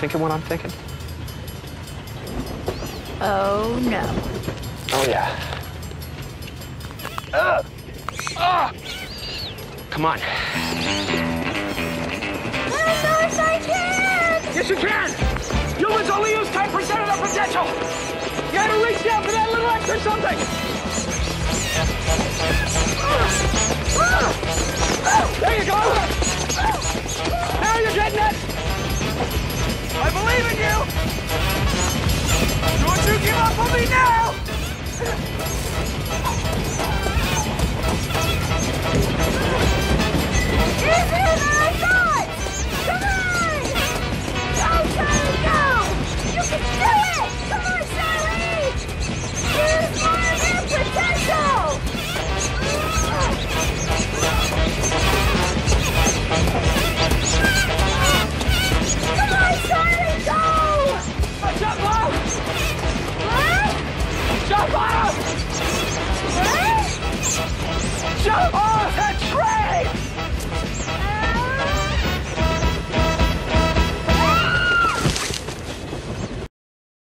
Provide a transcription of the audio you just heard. thinking what I'm thinking? Oh, no. Oh, yeah. Come on. Yes, Doris, I can! Yes, you can! Humans only use 10% of their potential! You gotta reach down for that little extra something! There you go! Now you're getting it! I believe in you! Don't you give up on me now! Easier than I thought! Come on! Go, Sally, go! You can do it! Come on, Sally! Here's more of your potential! Come on, Sally, go! Shut up! What? Shut up! What? Shut up!